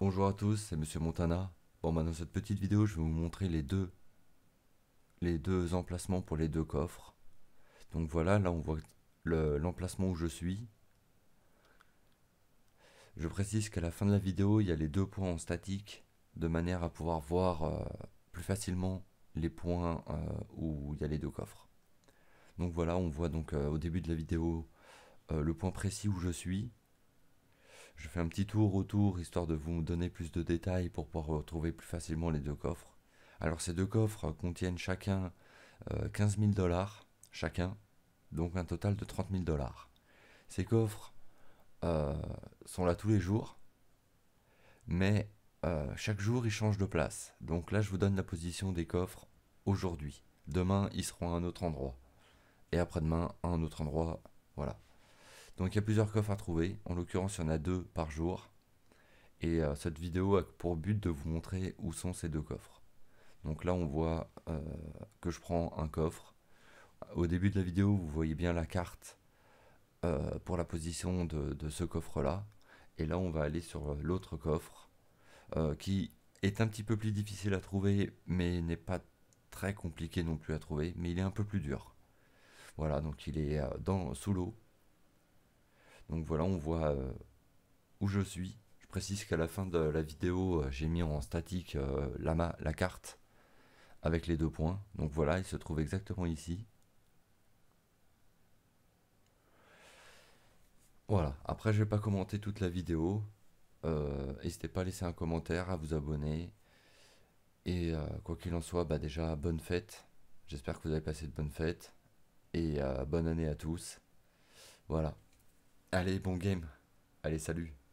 Bonjour à tous, c'est Monsieur Montana. Bon, bah dans cette petite vidéo, je vais vous montrer les deux emplacements pour les deux coffres. Donc voilà, là on voit l'emplacement où je suis. Je précise qu'à la fin de la vidéo, il y a les deux points en statique, de manière à pouvoir voir plus facilement les points où il y a les deux coffres. Donc voilà, on voit donc au début de la vidéo le point précis où je suis. Je fais un petit tour autour, histoire de vous donner plus de détails pour pouvoir retrouver plus facilement les deux coffres. Alors ces deux coffres contiennent chacun 15 000 $ chacun, donc un total de 30 000 $. Ces coffres sont là tous les jours, mais chaque jour ils changent de place. Donc là je vous donne la position des coffres aujourd'hui. Demain ils seront à un autre endroit, et après-demain à un autre endroit, voilà. Donc il y a plusieurs coffres à trouver, en l'occurrence il y en a deux par jour. Et cette vidéo a pour but de vous montrer où sont ces deux coffres. Donc là on voit que je prends un coffre. Au début de la vidéo vous voyez bien la carte pour la position de ce coffre là. Et là on va aller sur l'autre coffre qui est un petit peu plus difficile à trouver, mais n'est pas très compliqué non plus à trouver, mais il est un peu plus dur. Voilà, donc il est sous l'eau. Donc voilà, on voit où je suis. Je précise qu'à la fin de la vidéo, j'ai mis en statique la carte avec les deux points. Donc voilà, il se trouve exactement ici. Voilà, après je vais pas commenter toute la vidéo. N'hésitez pas à laisser un commentaire, à vous abonner. Et quoi qu'il en soit, bah déjà, bonne fête. J'espère que vous avez passé de bonnes fêtes. Et bonne année à tous. Voilà. Allez, bon game. Allez, salut.